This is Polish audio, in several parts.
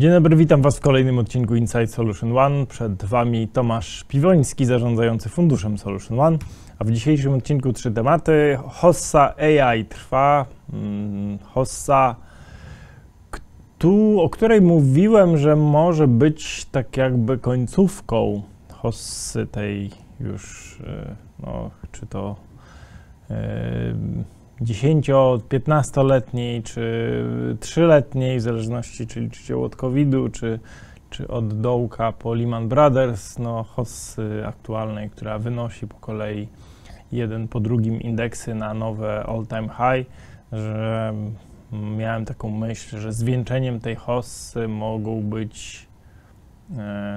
Dzień dobry, witam Was w kolejnym odcinku Inside Solution One. Przed Wami Tomasz Piwoński, zarządzający funduszem Solution One. A w dzisiejszym odcinku trzy tematy. Hossa AI trwa. Hossa, o której mówiłem, że może być tak jakby końcówką Hossy tej już, no, czy to 10-15-letniej, czy 3-letniej, w zależności czy liczycie od COVID-u, czy od dołka po Lehman Brothers, no Hossy aktualnej, która wynosi po kolei jeden po drugim indeksy na nowe all-time high, że miałem taką myśl, że zwieńczeniem tej Hossy mogą być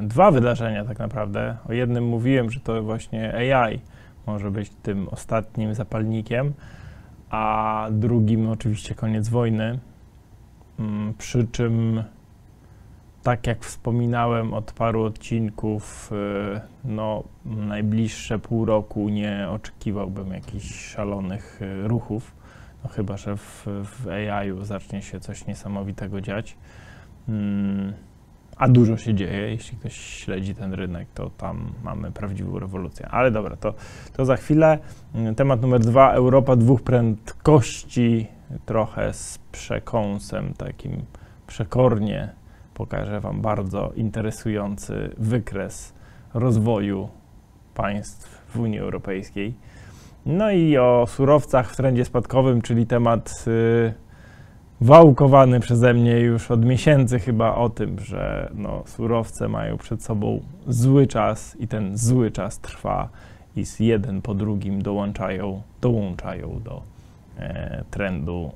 dwa wydarzenia tak naprawdę. O jednym mówiłem, że to właśnie AI może być tym ostatnim zapalnikiem, a drugim oczywiście koniec wojny, przy czym, tak jak wspominałem od paru odcinków, no najbliższe pół roku nie oczekiwałbym jakichś szalonych ruchów, no chyba że w AI-u zacznie się coś niesamowitego dziać, a dużo się dzieje. Jeśli ktoś śledzi ten rynek, to tam mamy prawdziwą rewolucję. Ale dobra, to za chwilę. Temat numer dwa, Europa dwóch prędkości, trochę z przekąsem, takim przekornie pokażę Wam bardzo interesujący wykres rozwoju państw w Unii Europejskiej. No i o surowcach w trendzie spadkowym, czyli temat wałkowany przeze mnie już od miesięcy chyba, o tym, że no, surowce mają przed sobą zły czas i ten zły czas trwa i z jeden po drugim dołączają do trendu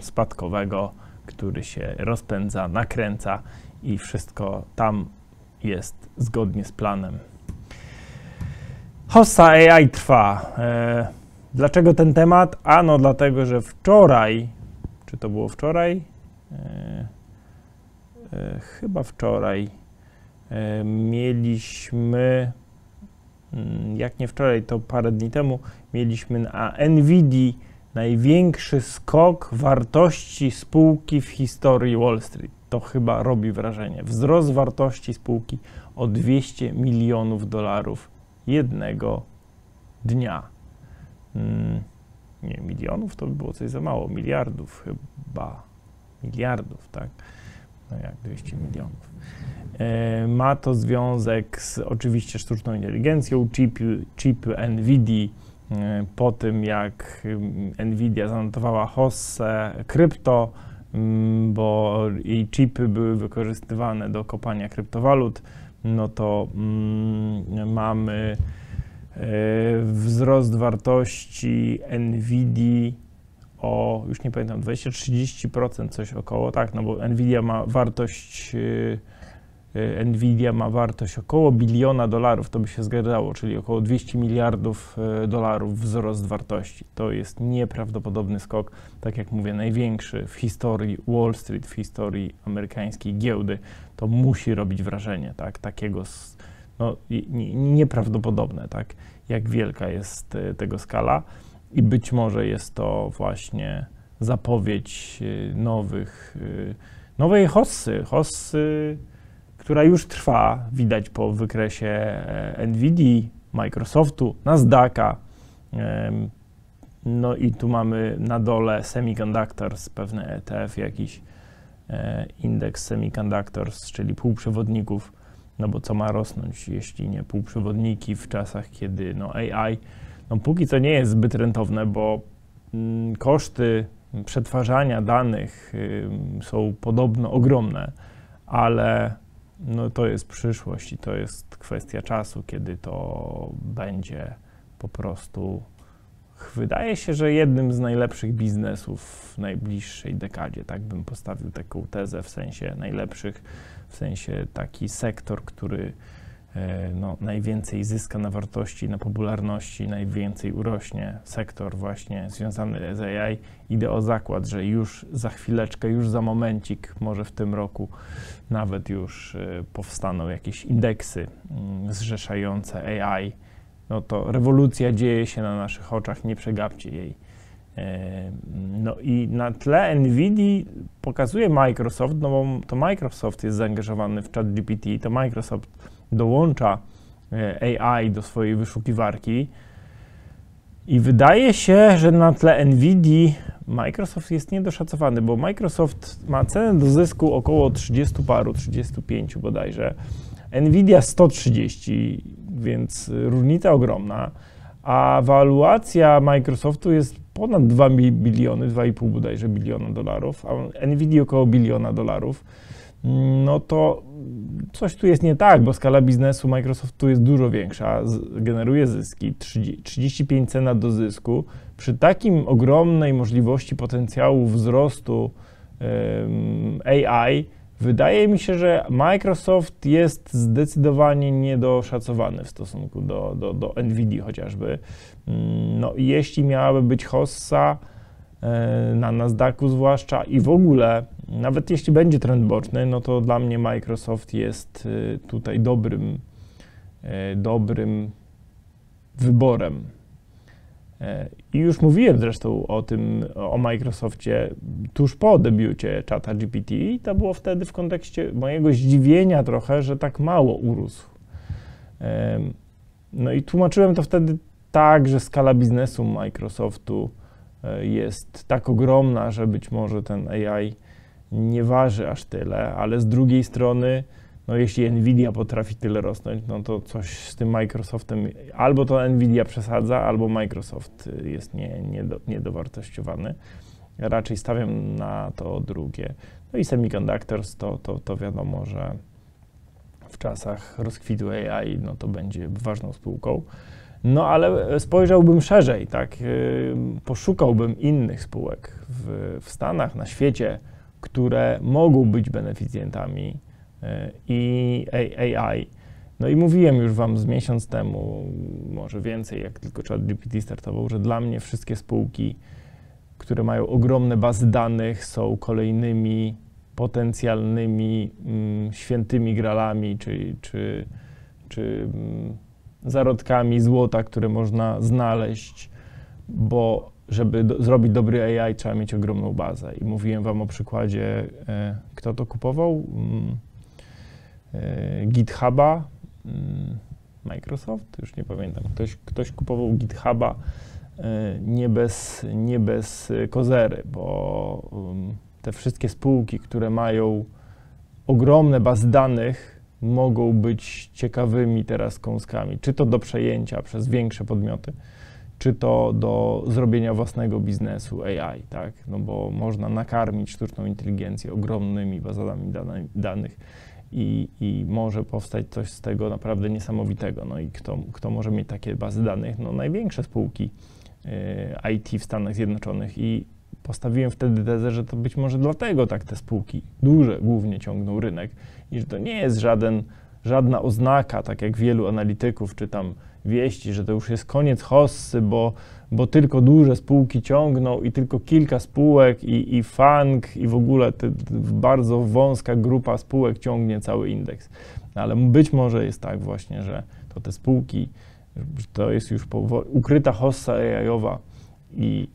spadkowego, który się rozpędza, nakręca i wszystko tam jest zgodnie z planem. Hossa AI trwa. Dlaczego ten temat? Ano dlatego, że wczoraj, czy to było wczoraj? Chyba wczoraj mieliśmy, jak nie wczoraj, to parę dni temu, mieliśmy na NVIDII największy skok wartości spółki w historii Wall Street. To chyba robi wrażenie. Wzrost wartości spółki o $200 milionów jednego dnia. Nie, milionów to by było coś za mało, miliardów chyba, miliardów, tak, no jak 200 milionów. Ma to związek z oczywiście sztuczną inteligencją, chip NVIDII, po tym jak NVIDIA zanotowała Hossę krypto, bo jej chipy były wykorzystywane do kopania kryptowalut, no to mamy wzrost wartości NVIDII o, już nie pamiętam, 20-30%, coś około, tak, no bo NVIDIA ma wartość około $1 biliona, to by się zgadzało, czyli około $200 miliardów wzrost wartości. To jest nieprawdopodobny skok, tak jak mówię, największy w historii Wall Street, w historii amerykańskiej giełdy. To musi robić wrażenie, tak, takiego no, nieprawdopodobne, tak, jak wielka jest tego skala i być może jest to właśnie zapowiedź nowej Hossy, która już trwa, widać po wykresie NVIDII, Microsoftu, Nasdaqa, no i tu mamy na dole Semiconductors, pewne ETF, jakiś indeks Semiconductors, czyli półprzewodników. No bo co ma rosnąć, jeśli nie półprzewodniki w czasach, kiedy no AI, no póki co nie jest zbyt rentowne, bo koszty przetwarzania danych są podobno ogromne, ale no to jest przyszłość i to jest kwestia czasu, kiedy to będzie po prostu, wydaje się, że jednym z najlepszych biznesów w najbliższej dekadzie, tak bym postawił taką tezę, w sensie najlepszych, w sensie taki sektor, który no, najwięcej zyska na wartości, na popularności, najwięcej urośnie, sektor właśnie związany z AI. Idę o zakład, że już za chwileczkę, już za momencik, może w tym roku nawet już powstaną jakieś indeksy zrzeszające AI. No to rewolucja dzieje się na naszych oczach, nie przegapcie jej. No i na tle NVIDII pokazuje Microsoft, no bo to Microsoft jest zaangażowany w ChatGPT, to Microsoft dołącza AI do swojej wyszukiwarki i wydaje się, że na tle NVIDII Microsoft jest niedoszacowany, bo Microsoft ma cenę do zysku około 30 paru, 35 bodajże, NVIDIA 130, więc różnica ogromna, a waluacja Microsoftu jest ponad 2 biliony, 2,5 bodajże biliona dolarów, a NVIDIA około biliona dolarów, no to coś tu jest nie tak, bo skala biznesu Microsoftu jest dużo większa, generuje zyski, 35 cena do zysku. Przy takim ogromnej możliwości potencjału wzrostu AI, wydaje mi się, że Microsoft jest zdecydowanie niedoszacowany w stosunku do NVIDII chociażby. No i jeśli miałaby być Hossa na Nasdaqu zwłaszcza i w ogóle, nawet jeśli będzie trend boczny, no to dla mnie Microsoft jest tutaj dobrym wyborem. I już mówiłem zresztą o tym, o Microsoftie tuż po debiucie ChatGPT i to było wtedy w kontekście mojego zdziwienia trochę, że tak mało urósł. No i tłumaczyłem to wtedy tak, że skala biznesu Microsoftu jest tak ogromna, że być może ten AI nie waży aż tyle, ale z drugiej strony, no jeśli NVIDIA potrafi tyle rosnąć, no to coś z tym Microsoftem, albo to NVIDIA przesadza, albo Microsoft jest niedowartościowany. Raczej stawiam na to drugie. No i Semiconductors to wiadomo, że w czasach rozkwitu AI, no to będzie ważną spółką. No ale spojrzałbym szerzej, tak? Poszukałbym innych spółek w Stanach, na świecie, które mogą być beneficjentami i AI. No i mówiłem już wam z miesiąc temu, może więcej, jak tylko ChatGPT startował, że dla mnie wszystkie spółki, które mają ogromne bazy danych, są kolejnymi potencjalnymi świętymi gralami, czy zarodkami złota, które można znaleźć, bo żeby zrobić dobry AI, trzeba mieć ogromną bazę. I mówiłem wam o przykładzie, kto to kupował? GitHuba, Microsoft? Już nie pamiętam. Ktoś kupował GitHuba nie bez kozery, bo te wszystkie spółki, które mają ogromne bazy danych, mogą być ciekawymi teraz kąskami, czy to do przejęcia przez większe podmioty, czy to do zrobienia własnego biznesu AI, tak? No bo można nakarmić sztuczną inteligencję ogromnymi bazami danych i może powstać coś z tego naprawdę niesamowitego. No i kto może mieć takie bazy danych? No największe spółki IT w Stanach Zjednoczonych i postawiłem wtedy tezę, że to być może dlatego tak te spółki duże głównie ciągną rynek i że to nie jest żadna oznaka, tak jak wielu analityków czy tam wieści, że to już jest koniec Hossy, bo tylko duże spółki ciągną i tylko kilka spółek i FANG i w ogóle bardzo wąska grupa spółek ciągnie cały indeks. No, ale być może jest tak właśnie, że to te spółki, to jest już ukryta Hossa AI-owa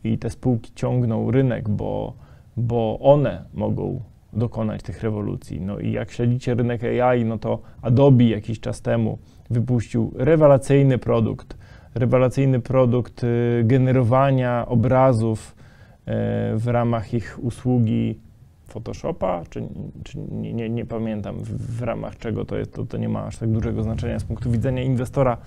i te spółki ciągną rynek, bo one mogą dokonać tych rewolucji. No i jak śledzicie rynek AI, no to Adobe jakiś czas temu wypuścił rewelacyjny produkt generowania obrazów w ramach ich usługi Photoshopa, czy nie pamiętam w ramach czego to jest, to nie ma aż tak dużego znaczenia z punktu widzenia inwestora.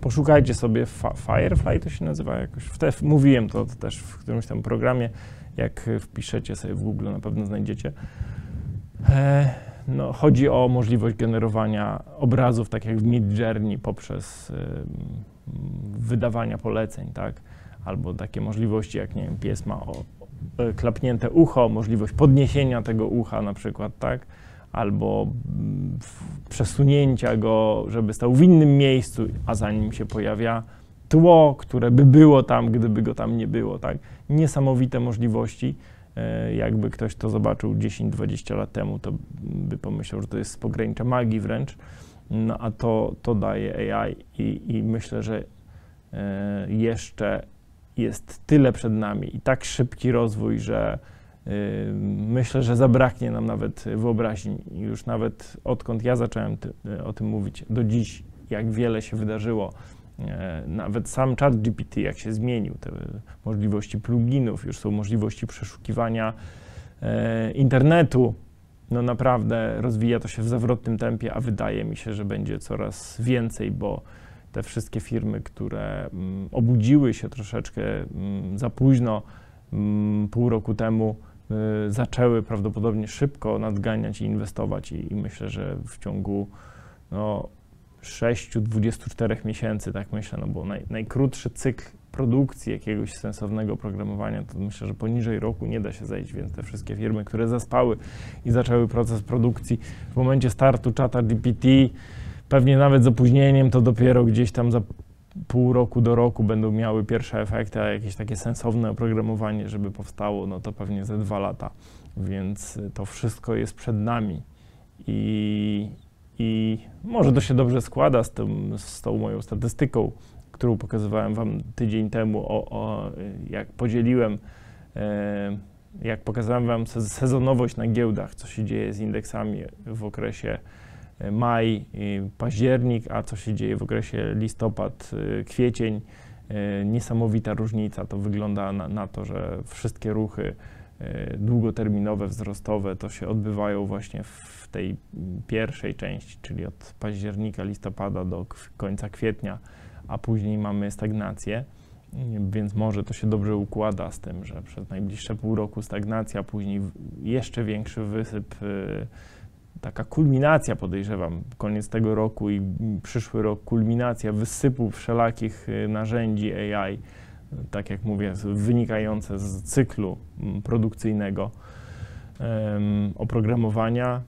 Poszukajcie sobie Firefly, to się nazywa jakoś, mówiłem to też w którymś tam programie, jak wpiszecie sobie w Google, na pewno znajdziecie. No, chodzi o możliwość generowania obrazów, tak jak w Mid Journey, poprzez wydawania poleceń, tak? Albo takie możliwości, jak nie wiem, pies ma klapnięte ucho, możliwość podniesienia tego ucha na przykład, tak? Albo przesunięcia go, żeby stał w innym miejscu, a za nim się pojawia tło, które by było tam, gdyby go tam nie było, tak? Niesamowite możliwości. Jakby ktoś to zobaczył 10-20 lat temu, to by pomyślał, że to jest z pogranicza magii wręcz, no a to daje AI i myślę, że jeszcze jest tyle przed nami i tak szybki rozwój, że myślę, że zabraknie nam nawet wyobraźni. Już nawet odkąd ja zacząłem o tym mówić do dziś, jak wiele się wydarzyło. Nawet sam ChatGPT, jak się zmienił, te możliwości pluginów, już są możliwości przeszukiwania internetu. No naprawdę rozwija to się w zawrotnym tempie, a wydaje mi się, że będzie coraz więcej, bo te wszystkie firmy, które obudziły się troszeczkę za późno, pół roku temu, zaczęły prawdopodobnie szybko nadganiać i inwestować i myślę, że w ciągu 6–24 miesięcy, tak myślę, no bo najkrótszy cykl produkcji jakiegoś sensownego oprogramowania, to myślę, że poniżej roku nie da się zejść, więc te wszystkie firmy, które zaspały i zaczęły proces produkcji w momencie startu ChatGPT, pewnie nawet z opóźnieniem, to dopiero gdzieś tam za pół roku do roku będą miały pierwsze efekty, a jakieś takie sensowne oprogramowanie, żeby powstało, no to pewnie ze 2 lata, więc to wszystko jest przed nami i może to się dobrze składa z tą moją statystyką, którą pokazywałem wam tydzień temu, jak podzieliłem, jak pokazałem wam sezonowość na giełdach, co się dzieje z indeksami w okresie maj, październik, a co się dzieje w okresie listopad, kwiecień. Niesamowita różnica, to wygląda na to, że wszystkie ruchy długoterminowe, wzrostowe, to się odbywają właśnie w tej pierwszej części, czyli od października, listopada do końca kwietnia, a później mamy stagnację, więc może to się dobrze układa z tym, że przez najbliższe pół roku stagnacja, później jeszcze większy wysyp, taka kulminacja, podejrzewam, koniec tego roku i przyszły rok, kulminacja wysypu wszelakich narzędzi AI, tak jak mówię, wynikające z cyklu produkcyjnego oprogramowania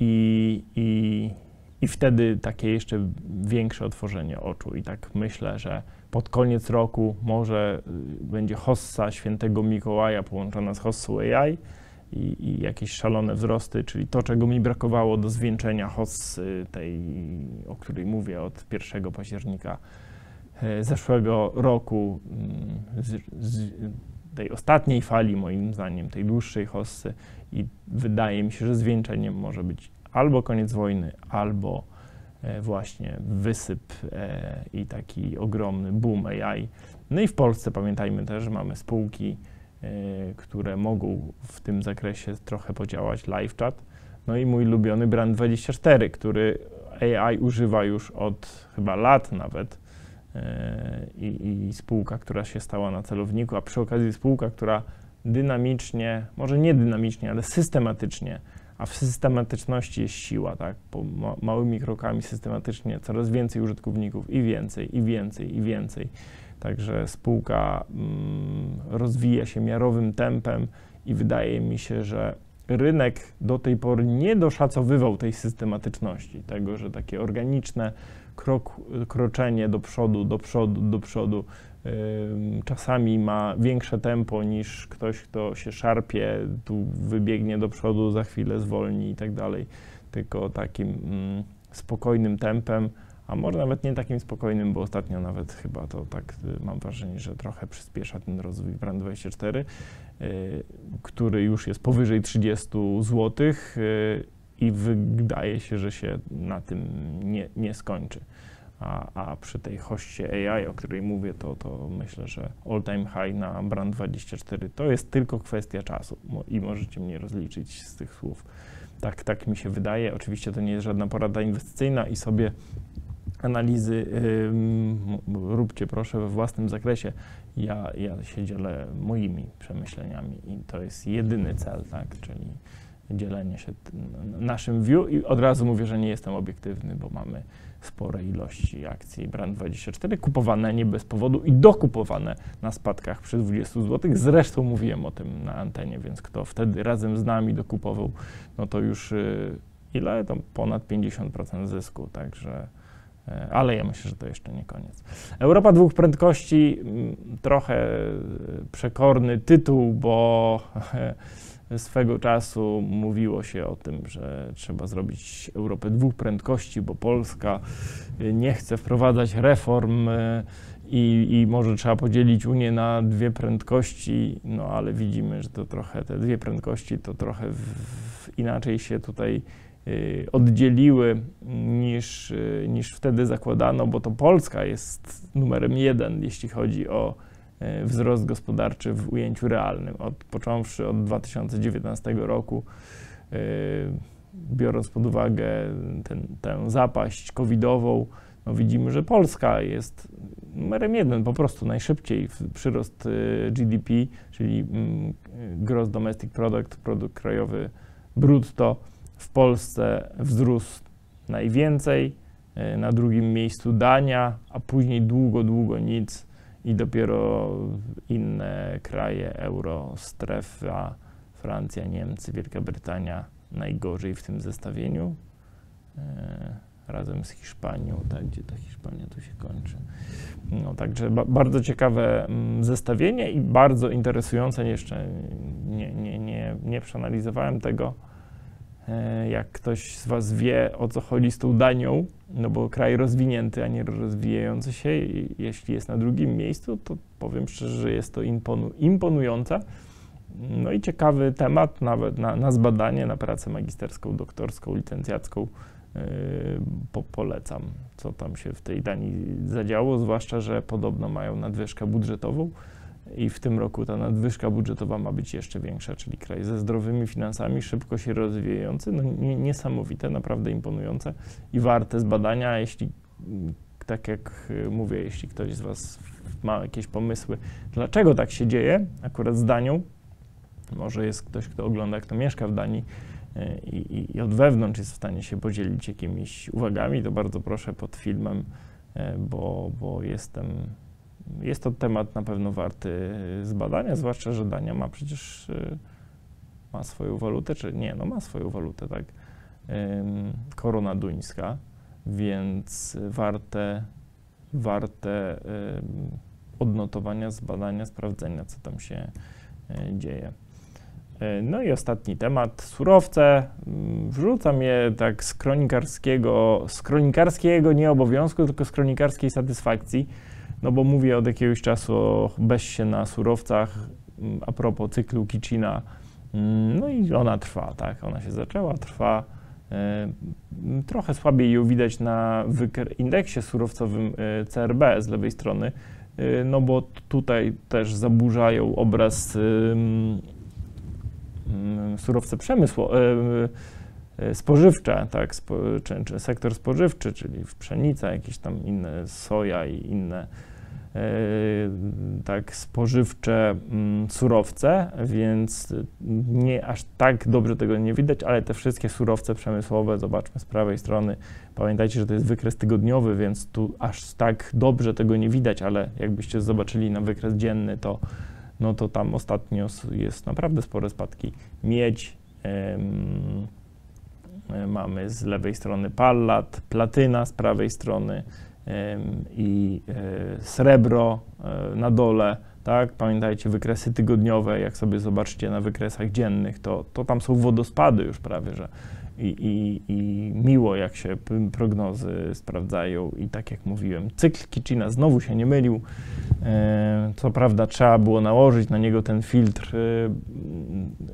i wtedy takie jeszcze większe otworzenie oczu. I tak myślę, że pod koniec roku może będzie Hossa Świętego Mikołaja połączona z Hossą AI i jakieś szalone wzrosty, czyli to, czego mi brakowało do zwieńczenia Hossy, tej, o której mówię, od 1 października zeszłego roku, z tej ostatniej fali, moim zdaniem, tej dłuższej Hossy, i wydaje mi się, że zwieńczeniem może być albo koniec wojny, albo właśnie wysyp i taki ogromny boom AI. No i w Polsce, pamiętajmy też, że mamy spółki, które mogą w tym zakresie trochę podziałać, live chat. No i mój ulubiony Brand24, który AI używa już od chyba lat nawet, i spółka, która się stała na celowniku, a przy okazji spółka, która dynamicznie, może nie dynamicznie, ale systematycznie, a w systematyczności jest siła, tak, po małymi krokami systematycznie coraz więcej użytkowników i więcej, i więcej, i więcej. Także spółka rozwija się miarowym tempem i wydaje mi się, że rynek do tej pory nie doszacowywał tej systematyczności, tego, że takie organiczne kroczenie do przodu, czasami ma większe tempo niż ktoś, kto się szarpie, tu wybiegnie do przodu, za chwilę zwolni i tak dalej, tylko takim spokojnym tempem, a może nawet nie takim spokojnym, bo ostatnio nawet chyba to tak mam wrażenie, że trochę przyspiesza ten rozwój Brand24, który już jest powyżej 30 zł i wydaje się, że się na tym nie skończy. A przy tej Hossie AI, o której mówię, to myślę, że all time high na Brand24 to jest tylko kwestia czasu i możecie mnie rozliczyć z tych słów. Tak mi się wydaje. Oczywiście to nie jest żadna porada inwestycyjna i sobie analizy róbcie proszę we własnym zakresie. Ja się dzielę moimi przemyśleniami i to jest jedyny cel, tak? Czyli dzielenie się naszym view i od razu mówię, że nie jestem obiektywny, bo mamy spore ilości akcji Brand24 kupowane nie bez powodu i dokupowane na spadkach przy 20 zł. Zresztą mówiłem o tym na antenie, więc kto wtedy razem z nami dokupował, no to już ile? To ponad 50% zysku, także... Ale ja myślę, że to jeszcze nie koniec. Europa dwóch prędkości, trochę przekorny tytuł, bo swego czasu mówiło się o tym, że trzeba zrobić Europę dwóch prędkości, bo Polska nie chce wprowadzać reform I może trzeba podzielić Unię na dwie prędkości, no ale widzimy, że to trochę, te dwie prędkości to trochę inaczej się tutaj oddzieliły niż wtedy zakładano, bo to Polska jest numerem 1, jeśli chodzi o wzrost gospodarczy w ujęciu realnym, począwszy od 2019 roku, biorąc pod uwagę tę zapaść covidową, no widzimy, że Polska jest numerem 1, po prostu najszybciej przyrost GDP, czyli Gross Domestic Product, produkt krajowy brutto, w Polsce wzrósł najwięcej, na drugim miejscu Dania, a później długo nic i dopiero inne kraje eurostrefa, Francja, Niemcy, Wielka Brytania najgorzej w tym zestawieniu. Razem z Hiszpanią, tak, gdzie ta Hiszpania tu się kończy. No, także bardzo ciekawe zestawienie i bardzo interesujące. Jeszcze nie przeanalizowałem tego. Jak ktoś z Was wie, o co chodzi z tą Danią, no bo kraj rozwinięty, a nie rozwijający się, jeśli jest na drugim miejscu, to powiem szczerze, że jest to imponujące. No i ciekawy temat nawet na zbadanie, na pracę magisterską, doktorską, licencjacką. Polecam, co tam się w tej Danii zadziało, zwłaszcza, że podobno mają nadwyżkę budżetową i w tym roku ta nadwyżka budżetowa ma być jeszcze większa, czyli kraj ze zdrowymi finansami, szybko się rozwijający, no niesamowite, naprawdę imponujące i warte zbadania. Jeśli, tak jak mówię, jeśli ktoś z Was ma jakieś pomysły, dlaczego tak się dzieje, akurat z Danią, może jest ktoś, kto ogląda, kto mieszka w Danii, i od wewnątrz jest w stanie się podzielić jakimiś uwagami, to bardzo proszę pod filmem, bo jest to temat na pewno warty zbadania, zwłaszcza, że Dania ma przecież swoją walutę, czy nie, no ma swoją walutę, tak, korona duńska, więc warte odnotowania, zbadania, sprawdzenia, co tam się dzieje. No i ostatni temat, surowce. Wrzucam je tak z kronikarskiego nie obowiązku, tylko z kronikarskiej satysfakcji, no bo mówię od jakiegoś czasu o bessie na surowcach a propos cyklu Kitchina. No i ona trwa, tak, ona się zaczęła, trwa. Trochę słabiej ją widać na indeksie surowcowym CRB z lewej strony, no bo tutaj też zaburzają obraz surowce spożywcze, tak, czy sektor spożywczy, czyli pszenica, jakieś tam inne soja i inne tak spożywcze surowce, więc nie aż tak dobrze tego nie widać, ale te wszystkie surowce przemysłowe, zobaczmy z prawej strony, pamiętajcie, że to jest wykres tygodniowy, więc tu aż tak dobrze tego nie widać, ale jakbyście zobaczyli na wykres dzienny, to no to tam ostatnio jest naprawdę spore spadki. Miedź, mamy z lewej strony pallat, platyna z prawej strony i srebro na dole, tak? Pamiętajcie, wykresy tygodniowe, jak sobie zobaczycie na wykresach dziennych, to tam są wodospady już prawie, że i miło, jak się prognozy sprawdzają i tak jak mówiłem, cykl Kitchina znowu się nie mylił. Co prawda trzeba było nałożyć na niego ten filtr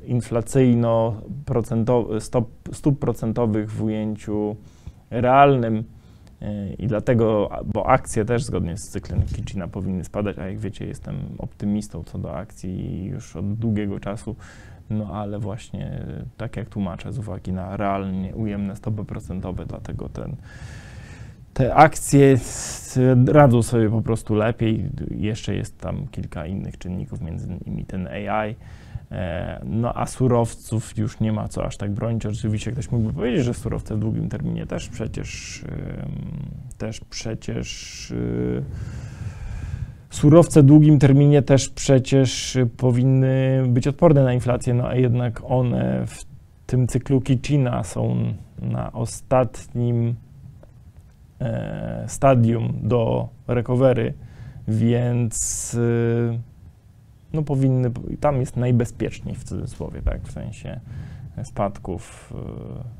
inflacyjno-procentowy, stóp procentowych w ujęciu realnym i dlatego, bo akcje też zgodnie z cyklem Kitchina powinny spadać, a jak wiecie, jestem optymistą co do akcji już od długiego czasu. No ale właśnie, tak jak tłumaczę, z uwagi na realnie ujemne stopy procentowe, dlatego te akcje radzą sobie po prostu lepiej. Jeszcze jest tam kilka innych czynników, między innymi ten AI. No a surowców już nie ma co aż tak bronić. Oczywiście ktoś mógłby powiedzieć, że surowce w długim terminie surowce w długim terminie też przecież powinny być odporne na inflację, no a jednak one w tym cyklu Kitchina są na ostatnim stadium do recovery, więc no powinny, tam jest najbezpieczniej w cudzysłowie, tak, w sensie spadków.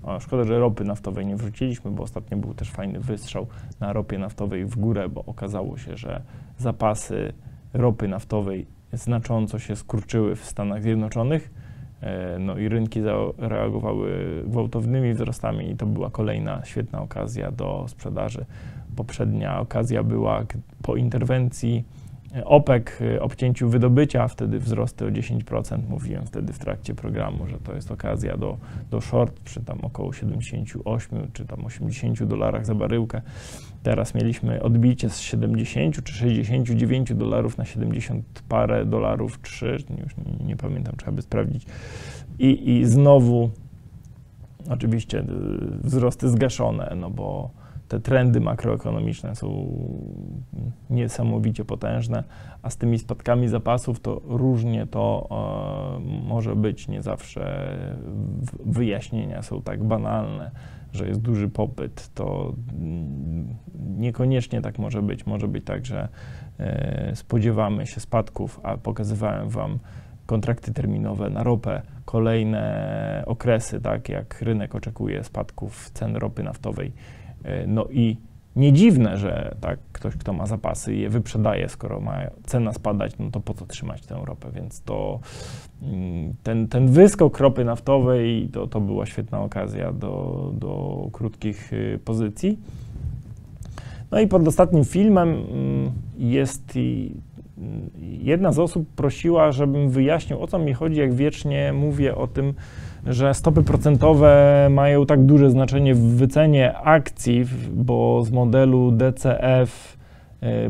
O, szkoda, że ropy naftowej nie wrzuciliśmy, bo ostatnio był też fajny wystrzał na ropie naftowej w górę, bo okazało się, że zapasy ropy naftowej znacząco się skurczyły w Stanach Zjednoczonych. No i rynki zareagowały gwałtownymi wzrostami i to była kolejna świetna okazja do sprzedaży. Poprzednia okazja była po interwencji OPEC, obcięciu wydobycia, wtedy wzrosty o 10%. Mówiłem wtedy w trakcie programu, że to jest okazja do short przy tam około 78 czy tam $80 za baryłkę. Teraz mieliśmy odbicie z 70 czy 69 dolarów na 70 parę dolarów 3, już nie pamiętam, trzeba by sprawdzić. I znowu oczywiście wzrosty zgaszone, no bo te trendy makroekonomiczne są niesamowicie potężne, a z tymi spadkami zapasów to różnie to może być, nie zawsze wyjaśnienia są tak banalne, że jest duży popyt, to niekoniecznie tak może być tak, że spodziewamy się spadków, a pokazywałem wam kontrakty terminowe na ropę, kolejne okresy, tak jak rynek oczekuje spadków cen ropy naftowej. No i nie dziwne, że tak ktoś, kto ma zapasy, je wyprzedaje, skoro ma cena spadać, no to po co trzymać tę ropę, więc to ten wyskok ropy naftowej to była świetna okazja do krótkich pozycji. No i pod ostatnim filmem jest jedna z osób prosiła, żebym wyjaśnił, o co mi chodzi, jak wiecznie mówię o tym, że stopy procentowe mają tak duże znaczenie w wycenie akcji, bo z modelu DCF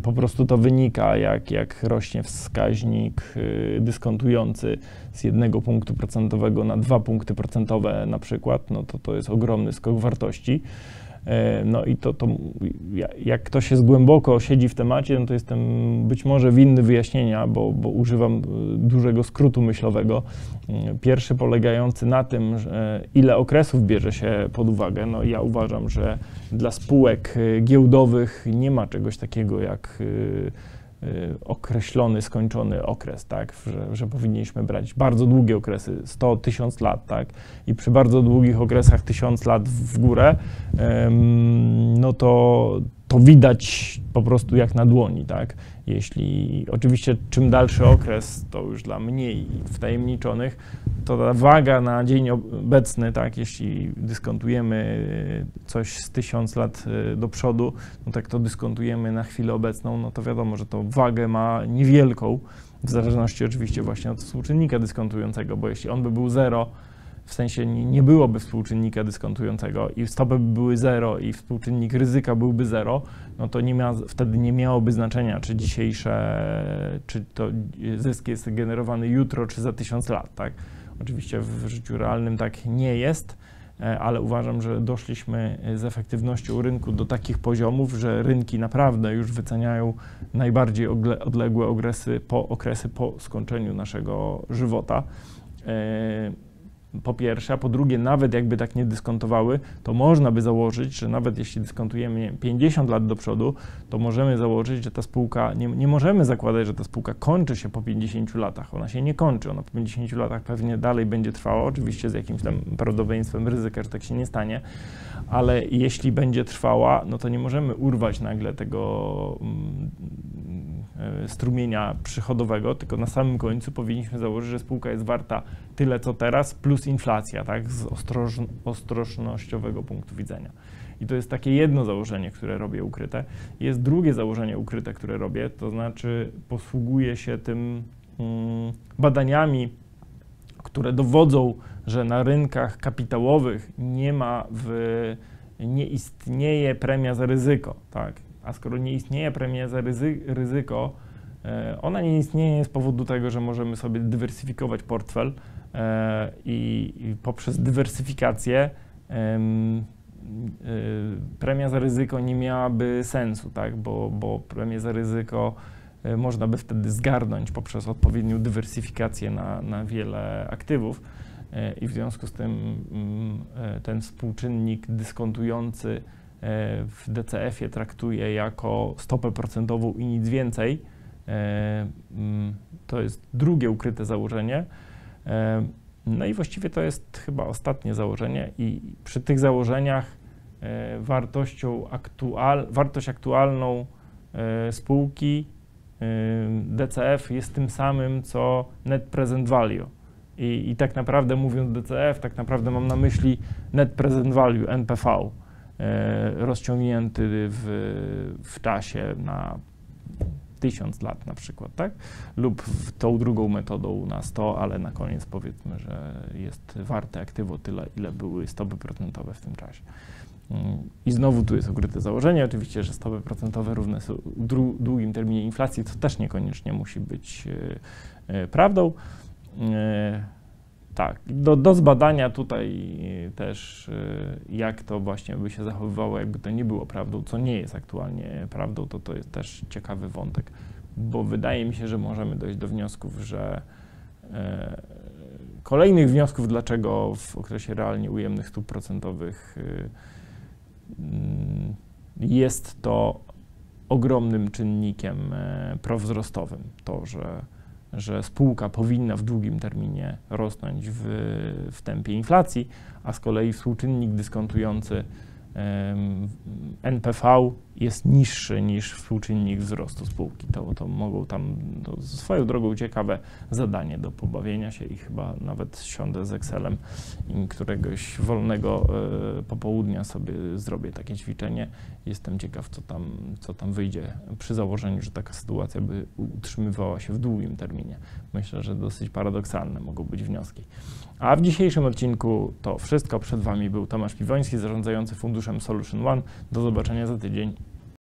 po prostu to wynika, jak rośnie wskaźnik dyskontujący z 1 punktu procentowego na 2 punkty procentowe na przykład, no to jest ogromny skok wartości. No i to jak ktoś jest głęboko, siedzi w temacie, no to jestem być może winny wyjaśnienia, bo używam dużego skrótu myślowego. Pierwszy polegający na tym, ile okresów bierze się pod uwagę. No ja uważam, że dla spółek giełdowych nie ma czegoś takiego jak określony, skończony okres, tak, że powinniśmy brać bardzo długie okresy, 100, 1000 lat, tak, i przy bardzo długich okresach 1000 lat w górę, no to widać po prostu jak na dłoni, tak, jeśli, oczywiście czym dalszy okres, to już dla mniej wtajemniczonych, to ta waga na dzień obecny, tak, jeśli dyskontujemy coś z 1000 lat do przodu, no tak to dyskontujemy na chwilę obecną, no to wiadomo, że to wagę ma niewielką, w zależności oczywiście właśnie od współczynnika dyskontującego, bo jeśli on by był 0, w sensie nie byłoby współczynnika dyskontującego i stopy by były 0 i współczynnik ryzyka byłby 0, no to wtedy nie miałoby znaczenia, czy czy to zysk jest generowany jutro, czy za 1000 lat, tak? Oczywiście w życiu realnym tak nie jest, ale uważam, że doszliśmy z efektywnością rynku do takich poziomów, że rynki naprawdę już wyceniają najbardziej odległe okresy po skończeniu naszego żywota. Po pierwsze, a po drugie, nawet jakby tak nie dyskontowały, to można by założyć, że nawet jeśli dyskontujemy, nie wiem, 50 lat do przodu, to możemy założyć, że ta spółka, nie możemy zakładać, że ta spółka kończy się po 50 latach. Ona się nie kończy, ona po 50 latach pewnie dalej będzie trwała, oczywiście z jakimś tam prawdopodobieństwem ryzyka, że tak się nie stanie, ale jeśli będzie trwała, no to nie możemy urwać nagle tego strumienia przychodowego, tylko na samym końcu powinniśmy założyć, że spółka jest warta tyle co teraz plus inflacja, tak, z ostrożnościowego punktu widzenia. I to jest takie jedno założenie, które robię ukryte. Jest drugie założenie ukryte, które robię, to znaczy posługuję się tym badaniami, które dowodzą, że na rynkach kapitałowych nie istnieje premia za ryzyko, tak. A skoro nie istnieje premia za ryzyko, ona nie istnieje z powodu tego, że możemy sobie dywersyfikować portfel i poprzez dywersyfikację premia za ryzyko nie miałaby sensu, tak? Bo premię za ryzyko można by wtedy zgarnąć poprzez odpowiednią dywersyfikację na wiele aktywów i w związku z tym ten współczynnik dyskontujący w DCF-ie traktuję jako stopę procentową i nic więcej. To jest drugie ukryte założenie. No i właściwie to jest chyba ostatnie założenie i przy tych założeniach wartość aktualną spółki DCF jest tym samym, co net present value. I tak naprawdę mówiąc DCF, tak naprawdę mam na myśli net present value, NPV, rozciągnięty w czasie na 1000 lat na przykład, tak? Lub tą drugą metodą na 100, ale na koniec powiedzmy, że jest warte aktywo tyle, ile były stopy procentowe w tym czasie. I znowu tu jest ukryte założenie, oczywiście, że stopy procentowe równe są w długim terminie inflacji, co też niekoniecznie musi być prawdą. Tak, do zbadania tutaj też, jak to właśnie by się zachowywało, jakby to nie było prawdą, co nie jest aktualnie prawdą, to jest też ciekawy wątek, bo wydaje mi się, że możemy dojść do wniosków, że kolejnych wniosków, dlaczego w okresie realnie ujemnych stóp procentowych jest to ogromnym czynnikiem prowzrostowym, to, że spółka powinna w długim terminie rosnąć w tempie inflacji, a z kolei współczynnik dyskontujący NPV jest niższy niż współczynnik wzrostu spółki. To mogą tam swoją drogą ciekawe zadanie do pobawienia się i chyba nawet siądę z Excelem i któregoś wolnego popołudnia sobie zrobię takie ćwiczenie. Jestem ciekaw, co tam wyjdzie przy założeniu, że taka sytuacja by utrzymywała się w długim terminie. Myślę, że dosyć paradoksalne mogą być wnioski. A w dzisiejszym odcinku to wszystko. Przed Wami był Tomasz Piwoński, zarządzający funduszem Solution One. Do zobaczenia za tydzień.